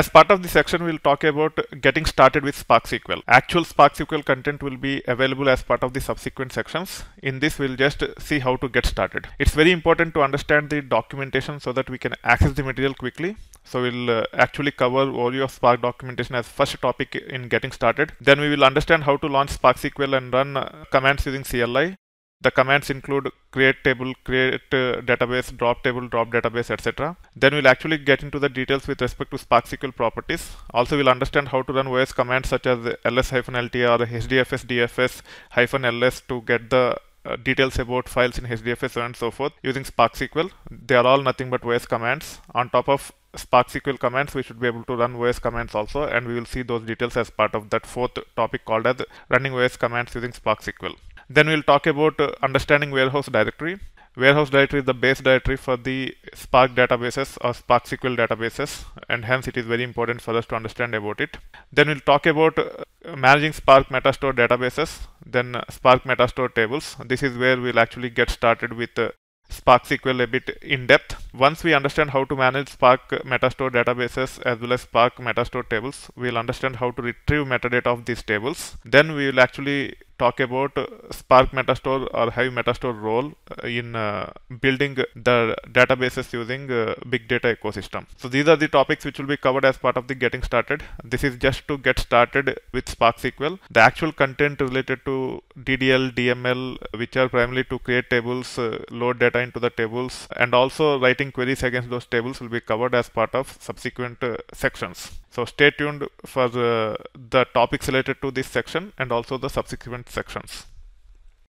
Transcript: As part of this section, we'll talk about getting started with Spark SQL. Actual Spark SQL content will be available as part of the subsequent sections. In this, we'll just see how to get started. It's very important to understand the documentation so that we can access the material quickly. So we'll actually cover overview of Spark documentation as first topic in getting started. Then we will understand how to launch Spark SQL and run commands using CLI. The commands include create table, create database, drop table, drop database, etc. Then we'll actually get into the details with respect to Spark SQL properties. Also, we'll understand how to run various commands such as ls-ltr or HDFS, DFS, -ls to get the details about files in HDFS and so forth using Spark SQL. They are all nothing but various commands. On top of Spark SQL commands, we should be able to run various commands also, and we will see those details as part of that fourth topic called as running various commands using Spark SQL. Then we'll talk about understanding warehouse directory. Warehouse directory is the base directory for the Spark databases or Spark SQL databases, and hence it is very important for us to understand about it. Then we'll talk about managing Spark Metastore databases, then Spark Metastore tables. This is where we'll actually get started with Spark SQL a bit in depth. Once we understand how to manage Spark Metastore databases as well as Spark Metastore tables, we'll understand how to retrieve metadata of these tables. Then we will actually talk about Spark Metastore or Hive Metastore role in building the databases using big data ecosystem. So these are the topics which will be covered as part of the getting started. This is just to get started with Spark SQL. The actual content related to DDL, DML, which are primarily to create tables, load data into the tables, and also writing queries against those tables will be covered as part of subsequent sections. So stay tuned for the topics related to this section and also the subsequent sections.